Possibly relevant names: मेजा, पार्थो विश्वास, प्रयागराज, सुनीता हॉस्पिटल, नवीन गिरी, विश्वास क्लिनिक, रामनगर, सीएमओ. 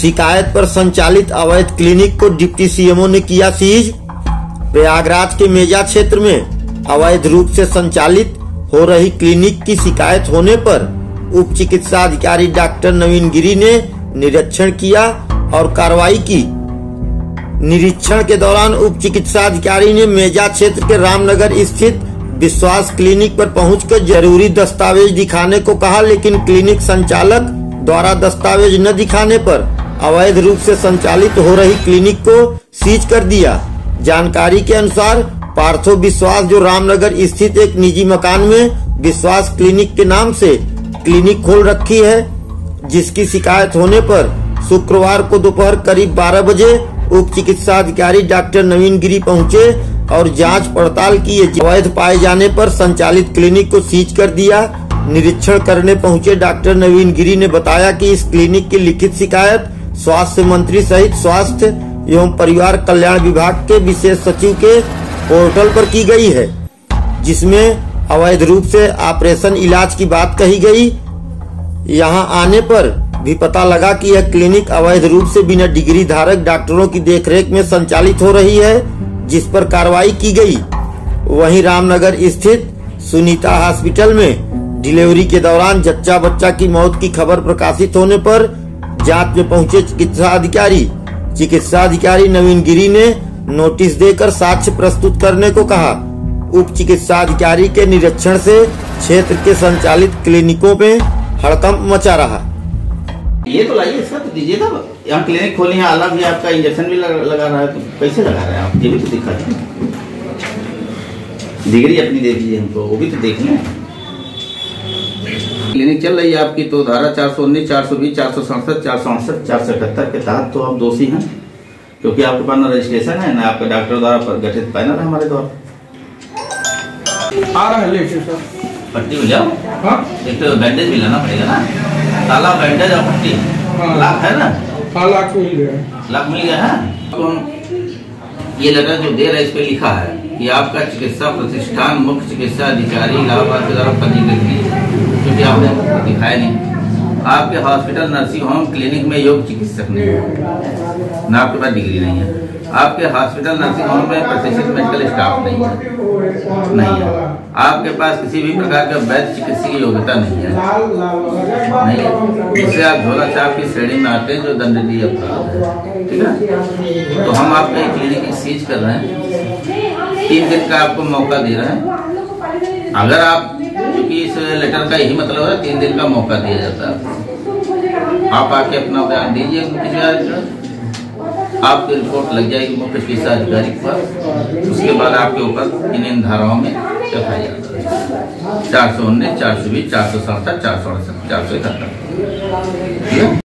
शिकायत पर संचालित अवैध क्लिनिक को डिप्टी सीएमओ ने किया सीज। प्रयागराज के मेजा क्षेत्र में अवैध रूप से संचालित हो रही क्लिनिक की शिकायत होने पर उप चिकित्सा अधिकारी डॉक्टर नवीन गिरी ने निरीक्षण किया और कार्रवाई की। निरीक्षण के दौरान उप चिकित्सा अधिकारी ने मेजा क्षेत्र के रामनगर स्थित विश्वास क्लिनिक पर पहुंचकर जरूरी दस्तावेज दिखाने को कहा, लेकिन क्लिनिक संचालक द्वारा दस्तावेज न दिखाने पर अवैध रूप से संचालित हो रही क्लिनिक को सीज कर दिया। जानकारी के अनुसार पार्थो विश्वास जो रामनगर स्थित एक निजी मकान में विश्वास क्लिनिक के नाम से क्लिनिक खोल रखी है, जिसकी शिकायत होने पर शुक्रवार को दोपहर करीब 12 बजे उप चिकित्सा अधिकारी डॉक्टर नवीन गिरी पहुंचे और जांच पड़ताल की। अवैध पाए जाने पर संचालित क्लिनिक को सीज कर दिया। निरीक्षण करने पहुंचे डॉक्टर नवीन गिरी ने बताया कि इस क्लिनिक की लिखित शिकायत स्वास्थ्य मंत्री सहित स्वास्थ्य एवं परिवार कल्याण विभाग के विशेष सचिव के पोर्टल पर की गई है, जिसमें अवैध रूप से ऑपरेशन इलाज की बात कही गई। यहां आने पर भी पता लगा कि यह क्लिनिक अवैध रूप से बिना डिग्री धारक डॉक्टरों की देखरेख में संचालित हो रही है, जिस पर कार्रवाई की गई। वहीं रामनगर स्थित सुनीता हॉस्पिटल में डिलीवरी के दौरान जच्चा बच्चा की मौत की खबर प्रकाशित होने पर जांच में पहुंचे चिकित्सा अधिकारी नवीन गिरी ने नोटिस देकर साक्ष्य प्रस्तुत करने को कहा। उप चिकित्सा अधिकारी के निरीक्षण से क्षेत्र के संचालित क्लिनिकों में हड़कंप मचा रहा। ये तो लाइए इसका तो दीजिए ना, यहाँ क्लिनिक खोली है अलग, ये आपका इंजेक्शन भी लगा रहा है, तो कैसे लगा रहे हैं आप? ये भी तो दिखा दीजिए, डिग्री अपनी दे दीजिए हमको, वो भी तो देख लें। क्लिनिक चल रही है आपकी, तो धारा 419, 420, 467, 468, 471 के तहत तो आप दोषी हैं, क्योंकि आपके पास न रजिस्ट्रेशन है, न आपके डॉक्टर द्वारा गठित पैनल है हमारे द्वारा। आ रहा है लेट सर, पट्टी हो जाओ। हाँ, एक तो बैंडेज भी लाना पड़ेगा ना, ताला बैंडेज और पट्टी। हाँ। लाख है ना? हाँ, लाख मिल गया, लाख मिल गया है। तो ये लेटर जो दे रहा है इस पे लिखा है कि आपका चिकित्सा प्रतिष्ठान मुख्य चिकित्सा अधिकारी इलाहाबाद के द्वारा पंजीकृत है, क्योंकि आपने दिखाया नहीं। आपके हॉस्पिटल नर्सिंग होम क्लिनिक में योग्य चिकित्सक नहीं है, ना आपके पास डिग्री नहीं है। आपके हॉस्पिटल नर्सिंग होम में प्रशिक्षित मेडिकल स्टाफ नहीं है। आपके पास किसी भी प्रकार का वैध चिकित्सीय योग्यता नहीं है। जिससे आप झोला छाप की श्रेणी में आते हैं, जो दंडनीय अपराध है, ठीक है। तो हम आपका क्लिनिक सीज कर रहे हैं, 3 दिन का आपको मौका दे रहे हैं। अगर आप, चूँकि इस लेटर का यही मतलब है, 3 दिन का मौका दिया जाता है, आप आके अपना बयान दीजिए। आपकी रिपोर्ट लग जाएगी मुख्य चिकित्सा अधिकारी पर, उसके बाद आपके ऊपर इन धाराओं में चढ़ाया जाता है, 419, 420, 467, 468, 471।